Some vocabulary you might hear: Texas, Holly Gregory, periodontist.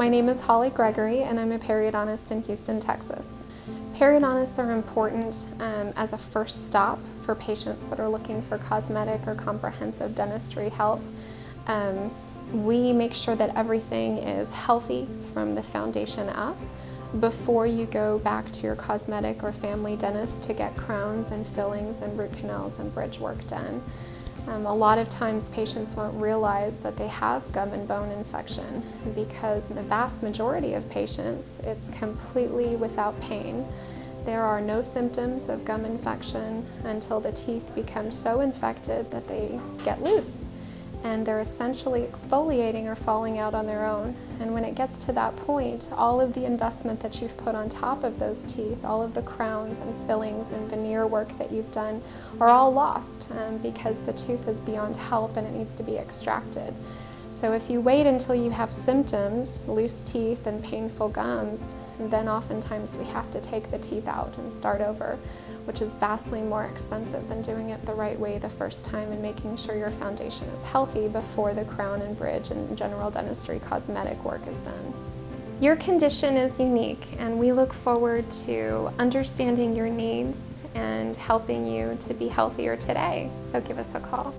My name is Holly Gregory and I'm a periodontist in Houston, Texas. Periodontists are important as a first stop for patients that are looking for cosmetic or comprehensive dentistry help. We make sure that everything is healthy from the foundation up before you go back to your cosmetic or family dentist to get crowns and fillings and root canals and bridge work done. A lot of times patients won't realize that they have gum and bone infection because in the vast majority of patients it's completely without pain. There are no symptoms of gum infection until the teeth become so infected that they get loose and they're essentially exfoliating or falling out on their own. And when it gets to that point, all of the investment that you've put on top of those teeth, all of the crowns and fillings and veneer work that you've done are all lost because the tooth is beyond help and it needs to be extracted. So if you wait until you have symptoms, loose teeth and painful gums, then oftentimes we have to take the teeth out and start over, which is vastly more expensive than doing it the right way the first time and making sure your foundation is healthy before the crown and bridge and general dentistry cosmetic work is done. Your condition is unique and we look forward to understanding your needs and helping you to be healthier today, so give us a call.